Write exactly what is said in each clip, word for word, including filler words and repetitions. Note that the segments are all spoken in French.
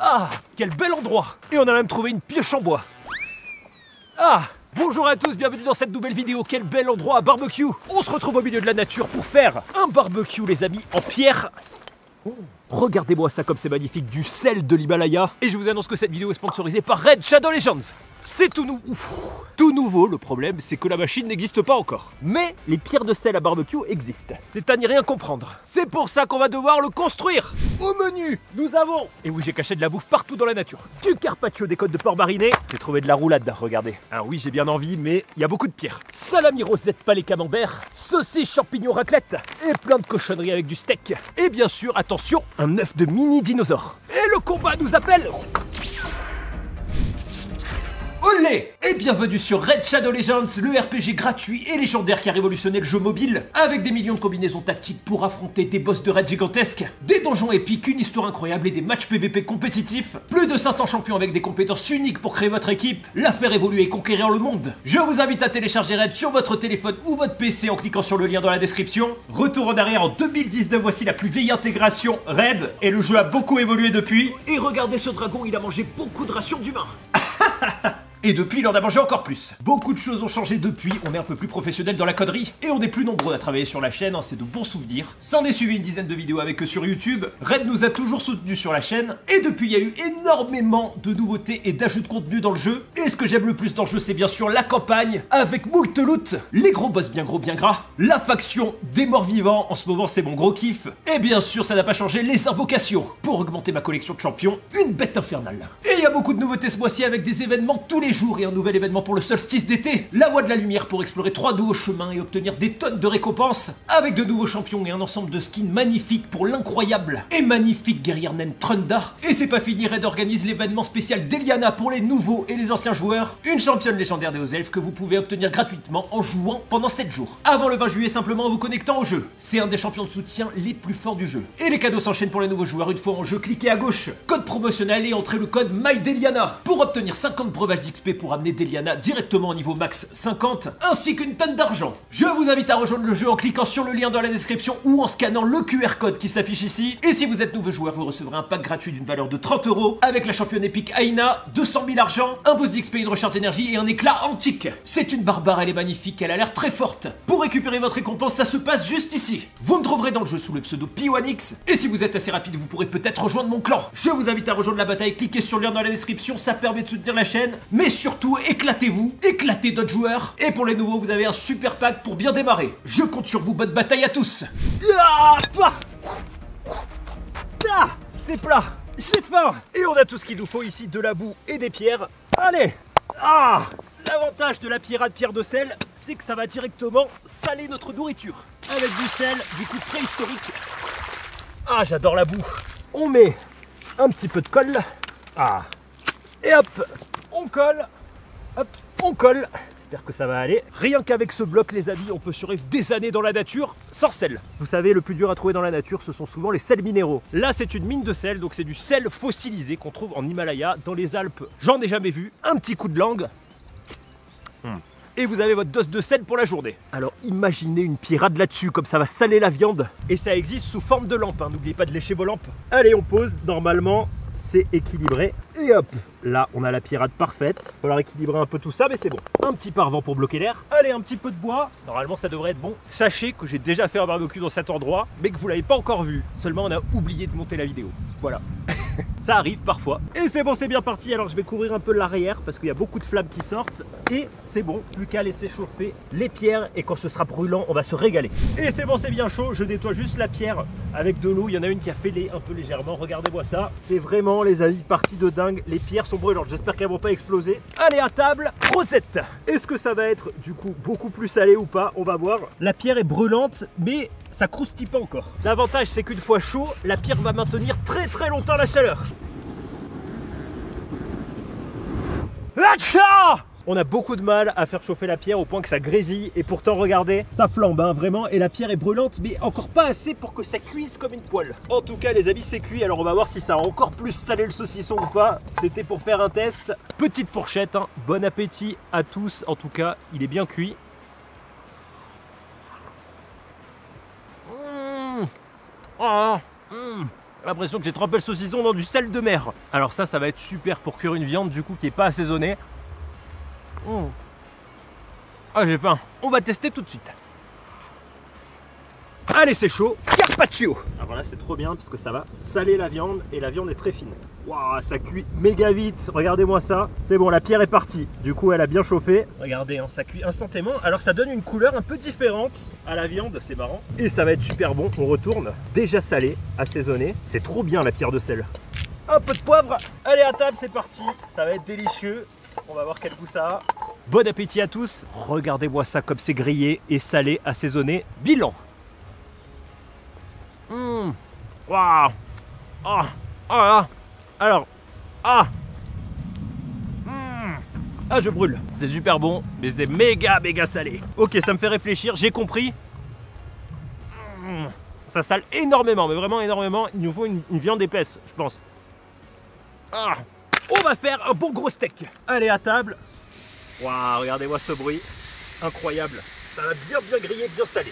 Ah, quel bel endroit! Et on a même trouvé une pioche en bois. Ah, bonjour à tous, bienvenue dans cette nouvelle vidéo. Quel bel endroit à barbecue! On se retrouve au milieu de la nature pour faire un barbecue, les amis, en pierre. Oh. Regardez-moi ça comme c'est magnifique, du sel de l'Himalaya. Et je vous annonce que cette vidéo est sponsorisée par Raid Shadow Legends. C'est tout, nou... tout nouveau, le problème c'est que la machine n'existe pas encore. Mais les pierres de sel à barbecue existent. C'est à n'y rien comprendre. C'est pour ça qu'on va devoir le construire. Au menu, nous avons... Et oui, j'ai caché de la bouffe partout dans la nature. Du carpaccio, des côtes de porc marinées. J'ai trouvé de la roulade, regardez. Ah oui, j'ai bien envie, mais il y a beaucoup de pierres. Salami, rosette, palais, camembert. Saucisses, champignons, raclette. Et plein de cochonneries avec du steak. Et bien sûr, attention, un œuf de mini dinosaure. Et le combat nous appelle... Olé! Et bienvenue sur Raid Shadow Legends, le R P G gratuit et légendaire qui a révolutionné le jeu mobile, avec des millions de combinaisons tactiques pour affronter des boss de raid gigantesques, des donjons épiques, une histoire incroyable et des matchs P V P compétitifs, plus de cinq cents champions avec des compétences uniques pour créer votre équipe, la faire évoluer et conquérir le monde. Je vous invite à télécharger Raid sur votre téléphone ou votre P C en cliquant sur le lien dans la description. Retour en arrière en deux mille dix-neuf, voici la plus vieille intégration Raid, et le jeu a beaucoup évolué depuis. Et regardez ce dragon, il a mangé beaucoup de rations d'humains. Et depuis, il en a mangé encore plus. Beaucoup de choses ont changé depuis, on est un peu plus professionnel dans la coderie, et on est plus nombreux à travailler sur la chaîne, hein, c'est de bons souvenirs. S'en est suivi une dizaine de vidéos avec eux sur YouTube, Raid nous a toujours soutenus sur la chaîne, et depuis il y a eu énormément de nouveautés et d'ajouts de contenu dans le jeu, et ce que j'aime le plus dans le jeu c'est bien sûr la campagne, avec moult loot, les gros boss bien gros bien gras, la faction des morts vivants, en ce moment c'est mon gros kiff, et bien sûr ça n'a pas changé, les invocations, pour augmenter ma collection de champions, une bête infernale. Et il y a beaucoup de nouveautés ce mois-ci avec des événements tous les jours et un nouvel événement pour le solstice d'été, la voie de la lumière pour explorer trois nouveaux chemins et obtenir des tonnes de récompenses, avec de nouveaux champions et un ensemble de skins magnifiques pour l'incroyable et magnifique guerrière Nentrunda. Et c'est pas fini, Raid organise l'événement spécial Déliana pour les nouveaux et les anciens joueurs, une championne légendaire des hauts elfes que vous pouvez obtenir gratuitement en jouant pendant sept jours, avant le vingt juillet simplement en vous connectant au jeu. C'est un des champions de soutien les plus forts du jeu. Et les cadeaux s'enchaînent pour les nouveaux joueurs, une fois en jeu, cliquez à gauche, code promotionnel et entrez le code MyDéliana pour obtenir cinquante breuvages d'X P pour amener Déliana directement au niveau max cinquante, ainsi qu'une tonne d'argent. Je vous invite à rejoindre le jeu en cliquant sur le lien dans la description ou en scannant le Q R code qui s'affiche ici. Et si vous êtes nouveau joueur, vous recevrez un pack gratuit d'une valeur de trente euros avec la championne épique Aina, deux cent mille argent, un boost d'X P, une recharge d'énergie et un éclat antique. C'est une barbare, elle est magnifique, elle a l'air très forte. Pour récupérer votre récompense, ça se passe juste ici. Vous me trouverez dans le jeu sous le pseudo P un X, et si vous êtes assez rapide, vous pourrez peut-être rejoindre mon clan. Je vous invite à rejoindre la bataille, cliquez sur le lien dans la description, ça permet de soutenir la chaîne, mais et surtout, éclatez-vous, éclatez d'autres joueurs. Et pour les nouveaux, vous avez un super pack pour bien démarrer. Je compte sur vous, bonne bataille à tous. Ah, ah c'est plat, j'ai faim. Et on a tout ce qu'il nous faut ici, de la boue et des pierres. Allez. Ah, l'avantage de la pirate pierre de sel, c'est que ça va directement saler notre nourriture. Avec du sel, du coup préhistorique. Ah, j'adore la boue. On met un petit peu de colle. Ah, et hop. On colle, hop, on colle. J'espère que ça va aller. Rien qu'avec ce bloc, les amis, on peut survivre des années dans la nature sans sel. Vous savez, le plus dur à trouver dans la nature, ce sont souvent les sels minéraux. Là, c'est une mine de sel, donc c'est du sel fossilisé qu'on trouve en Himalaya, dans les Alpes. J'en ai jamais vu. Un petit coup de langue. Mmh. Et vous avez votre dose de sel pour la journée. Alors imaginez une pirade là-dessus, comme ça va saler la viande. Et ça existe sous forme de lampe, hein. N'oubliez pas de lécher vos lampes. Allez, on pose, normalement... c'est équilibré, et hop, là on a la pirate parfaite. Il faudra équilibrer un peu tout ça, mais c'est bon. Un petit pare-vent pour bloquer l'air, allez un petit peu de bois, normalement ça devrait être bon. Sachez que j'ai déjà fait un barbecue dans cet endroit, mais que vous l'avez pas encore vu, seulement on a oublié de monter la vidéo, voilà. Ça arrive parfois. Et c'est bon, c'est bien parti, alors je vais couvrir un peu l'arrière, parce qu'il y a beaucoup de flammes qui sortent, et c'est bon, plus qu'à laisser chauffer les pierres, et quand ce sera brûlant, on va se régaler. Et c'est bon, c'est bien chaud, je nettoie juste la pierre avec de l'eau, il y en a une qui a fêlé un peu légèrement, regardez-moi ça. C'est vraiment les amis, partie de dingue, les pierres sont brûlantes, j'espère qu'elles vont pas exploser. Allez à table, rosette. Est-ce que ça va être du coup beaucoup plus salé ou pas? On va voir. La pierre est brûlante mais ça croustille pas encore. L'avantage c'est qu'une fois chaud, la pierre va maintenir très très longtemps la chaleur. Atcha! On a beaucoup de mal à faire chauffer la pierre au point que ça grésille, et pourtant regardez, ça flambe hein, vraiment, et la pierre est brûlante mais encore pas assez pour que ça cuise comme une poêle. En tout cas les amis, c'est cuit, alors on va voir si ça a encore plus salé le saucisson ou pas. C'était pour faire un test. Petite fourchette, hein. Bon appétit à tous, en tout cas il est bien cuit. Mmh. Oh. Mmh. l'impression que j'ai trempé le saucisson dans du sel de mer. Alors ça, ça va être super pour cuire une viande du coup qui n'est pas assaisonnée. Mmh. Ah, j'ai faim. On va tester tout de suite. Allez, c'est chaud, carpaccio. Alors là, c'est trop bien parce que ça va saler la viande et la viande est très fine. Waouh, ça cuit méga vite. Regardez-moi ça. C'est bon, la pierre est partie. Du coup, elle a bien chauffé. Regardez, hein, ça cuit instantanément. Alors, ça donne une couleur un peu différente à la viande. C'est marrant. Et ça va être super bon. On retourne. Déjà salé, assaisonné. C'est trop bien la pierre de sel. Un peu de poivre. Allez, à table, c'est parti. Ça va être délicieux. On va voir quel goût ça a. Bon appétit à tous. Regardez-moi ça comme c'est grillé et salé, assaisonné. Bilan. Mmh. Waouh. Ah. Ah. Alors. Ah. Mmh. Ah, je brûle. C'est super bon, mais c'est méga méga salé. Ok, ça me fait réfléchir, j'ai compris. Mmh. Ça sale énormément, mais vraiment énormément. Il nous faut une, une viande épaisse, je pense. Ah. On va faire un bon gros steak. Allez, à table. Waouh, regardez-moi ce bruit. Incroyable. Ça va bien bien griller, bien salé.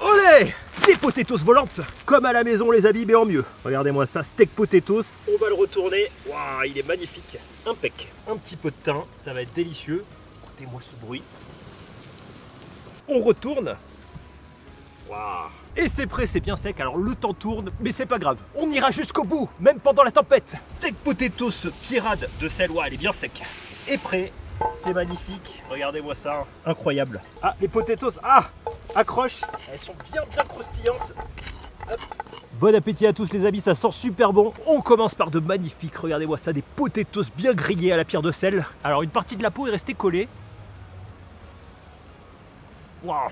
Olé! Des potatoes volantes, comme à la maison les amis, mais en mieux. Regardez-moi ça, steak potatoes. On va le retourner. Waouh, il est magnifique. Impec. Un petit peu de thym, ça va être délicieux. Écoutez-moi ce bruit. On retourne. Waouh. Et c'est prêt, c'est bien sec, alors le temps tourne, mais c'est pas grave. On ira jusqu'au bout, même pendant la tempête. Steak potatoes pirade de sel, waouh, elle est bien sec. Et prêt, c'est magnifique. Regardez-moi ça, hein. Incroyable. Ah, les potatoes, ah! Accroche, elles sont bien bien croustillantes. Hop. Bon appétit à tous les amis, ça sort super bon. On commence par de magnifiques, regardez-moi ça, des potatoes bien grillés à la pierre de sel. Alors une partie de la peau est restée collée. Waouh,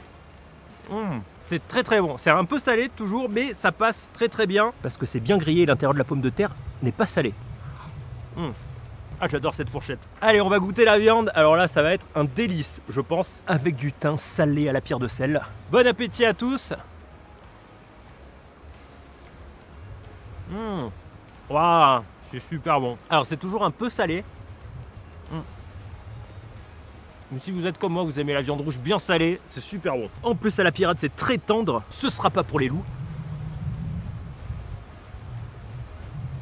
mmh. C'est très très bon, c'est un peu salé toujours, mais ça passe très très bien. Parce que c'est bien grillé et l'intérieur de la pomme de terre n'est pas salé. Mmh. Ah, j'adore cette fourchette. Allez, on va goûter la viande. Alors là, ça va être un délice, je pense, avec du thym salé à la pierre de sel. Bon appétit à tous. Mmh. Waouh, c'est super bon. Alors, c'est toujours un peu salé. Mmh. Mais si vous êtes comme moi, vous aimez la viande rouge bien salée, c'est super bon. En plus, à la pirate, c'est très tendre. Ce sera pas pour les loups.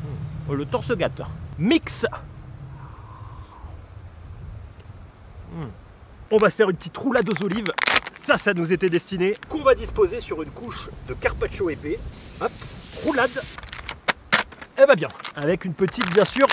Mmh. Oh, le torse gâte. Mix. On va se faire une petite roulade aux olives, ça, ça nous était destiné, qu'on va disposer sur une couche de carpaccio épais. Hop, roulade, elle va bien, avec une petite, bien sûr,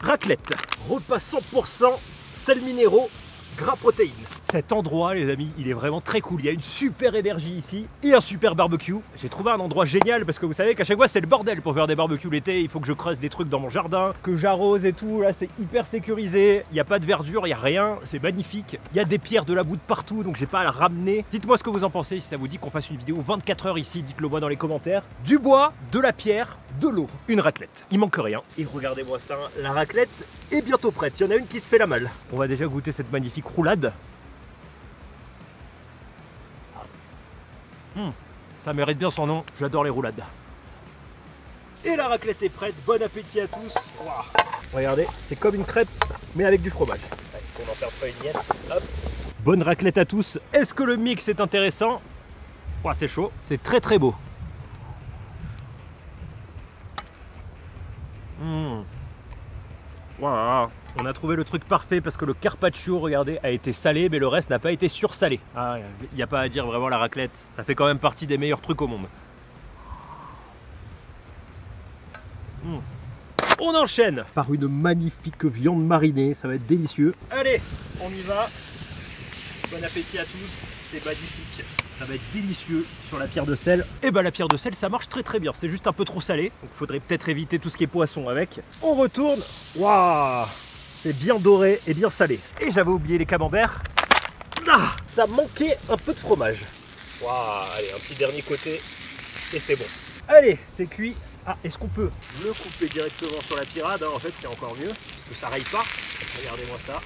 raclette. Repas cent pour cent sel minéraux, gras protéines. Cet endroit, les amis, il est vraiment très cool, il y a une super énergie ici et un super barbecue. J'ai trouvé un endroit génial parce que vous savez qu'à chaque fois c'est le bordel pour faire des barbecues l'été, il faut que je creuse des trucs dans mon jardin, que j'arrose et tout, là c'est hyper sécurisé, il n'y a pas de verdure, il n'y a rien, c'est magnifique. Il y a des pierres, de la boue de partout, donc j'ai pas à la ramener. Dites-moi ce que vous en pensez, si ça vous dit qu'on fasse une vidéo vingt-quatre heures ici, dites-le moi dans les commentaires. Du bois, de la pierre, de l'eau, une raclette, il manque rien. Et regardez-moi ça, la raclette est bientôt prête, il y en a une qui se fait la malle. On va déjà goûter cette magnifique roulade. Mmh, ça mérite bien son nom, j'adore les roulades. Et la raclette est prête, bon appétit à tous. Wow. Regardez, c'est comme une crêpe, mais avec du fromage. Allez, qu'on n'en perde pas une miette. Hop. Bonne raclette à tous. Est-ce que le mix est intéressant? Wow, c'est chaud, c'est très très beau. Mmh. Wow. On a trouvé le truc parfait parce que le carpaccio, regardez, a été salé, mais le reste n'a pas été sursalé. Ah, il n'y a pas à dire, vraiment, la raclette, ça fait quand même partie des meilleurs trucs au monde. Mmh. On enchaîne par une magnifique viande marinée, ça va être délicieux. Allez, on y va. Bon appétit à tous, c'est magnifique. Ça va être délicieux sur la pierre de sel. Et bah ben, la pierre de sel, ça marche très très bien. C'est juste un peu trop salé, donc il faudrait peut-être éviter tout ce qui est poisson avec. On retourne. Waouh, c'est bien doré et bien salé. Et j'avais oublié les camemberts. Ah, ça manquait un peu de fromage. Waouh, allez, un petit dernier côté et c'est bon. Allez, c'est cuit. Ah, est-ce qu'on peut le couper directement sur la pirade, hein? En fait, c'est encore mieux, parce que ça raille pas. Regardez-moi ça.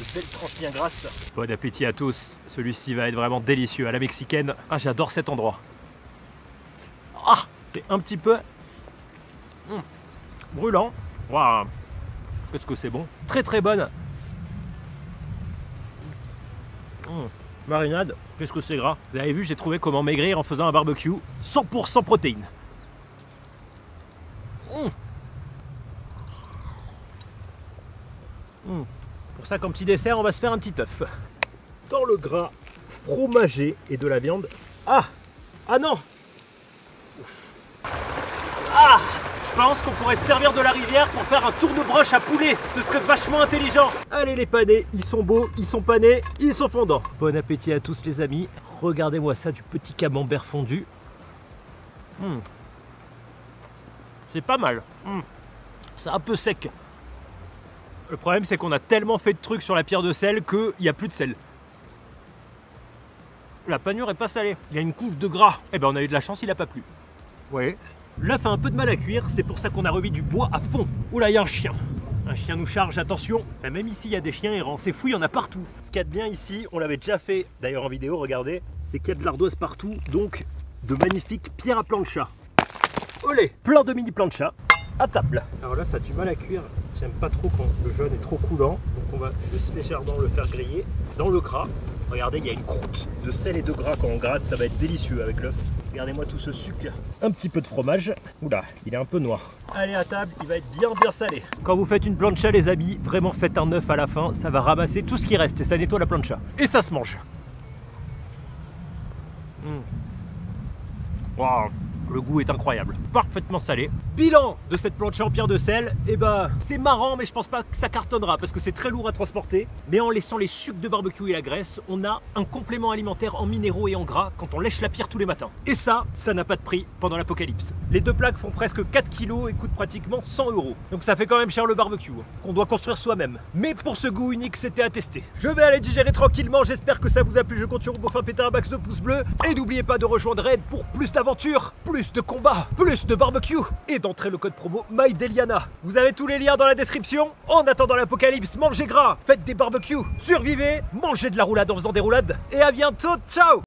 Une belle tranche bien grasse. Bon appétit à tous. Celui-ci va être vraiment délicieux à la mexicaine. Ah, j'adore cet endroit. Ah, c'est un petit peu mmh. brûlant. Waouh, qu'est-ce que c'est bon. Très très bonne. Mmh. Marinade, qu'est-ce que c'est gras. Vous avez vu, j'ai trouvé comment maigrir en faisant un barbecue cent pour cent protéines. Mmh. Pour ça, comme petit dessert, on va se faire un petit œuf. Dans le gras fromager et de la viande. Ah! Ah non! Ah! Je pense qu'on pourrait se servir de la rivière pour faire un tournebroche à poulet. Ce serait vachement intelligent. Allez les panés, ils sont beaux, ils sont panés, ils sont fondants. Bon appétit à tous les amis. Regardez-moi ça, du petit camembert fondu. Mmh. C'est pas mal. Mmh. C'est un peu sec. Le problème, c'est qu'on a tellement fait de trucs sur la pierre de sel qu'il n'y a plus de sel. La panure est pas salée. Il y a une couche de gras. Eh ben, on a eu de la chance, il n'a pas plu. Vous voyez ? L'œuf a un peu de mal à cuire, c'est pour ça qu'on a remis du bois à fond. Oula, il y a un chien. Un chien nous charge, attention. Ben, même ici, il y a des chiens errants. C'est fou, il y en a partout. Ce qu'il y a de bien ici, on l'avait déjà fait d'ailleurs en vidéo, regardez, c'est qu'il y a de l'ardoise partout, donc de magnifiques pierres à plancha. Olé, plein de mini plancha à table. Alors l'œuf a du mal à cuire. J'aime pas trop quand le jaune est trop coulant, donc on va juste légèrement le faire griller dans le gras. Regardez, il y a une croûte de sel et de gras quand on gratte, ça va être délicieux avec l'œuf. Regardez-moi tout ce sucre. Un petit peu de fromage. Oula, il est un peu noir. Allez à table, il va être bien bien salé. Quand vous faites une plancha les amis, vraiment faites un œuf à la fin, ça va ramasser tout ce qui reste et ça nettoie la plancha. Et ça se mange. Mmh. Waouh. Le goût est incroyable, parfaitement salé. Bilan de cette plancha en pierre de sel, et eh ben, c'est marrant mais je pense pas que ça cartonnera parce que c'est très lourd à transporter. Mais en laissant les sucres de barbecue et la graisse, on a un complément alimentaire en minéraux et en gras quand on lèche la pierre tous les matins. Et ça, ça n'a pas de prix pendant l'apocalypse. Les deux plaques font presque quatre kilos et coûtent pratiquement cent euros. Donc ça fait quand même cher le barbecue, qu'on doit construire soi-même. Mais pour ce goût unique, c'était à tester. Je vais aller digérer tranquillement, j'espère que ça vous a plu. Je compte sur vous pour faire péter un max de pouces bleus. Et n'oubliez pas de rejoindre Raid pour plus d'aventures, plus de combats, plus de barbecue et d'entrer le code promo Déliana. Vous avez tous les liens dans la description. En attendant l'apocalypse, mangez gras, faites des barbecues, survivez, mangez de la roulade en faisant des roulades et à bientôt, ciao.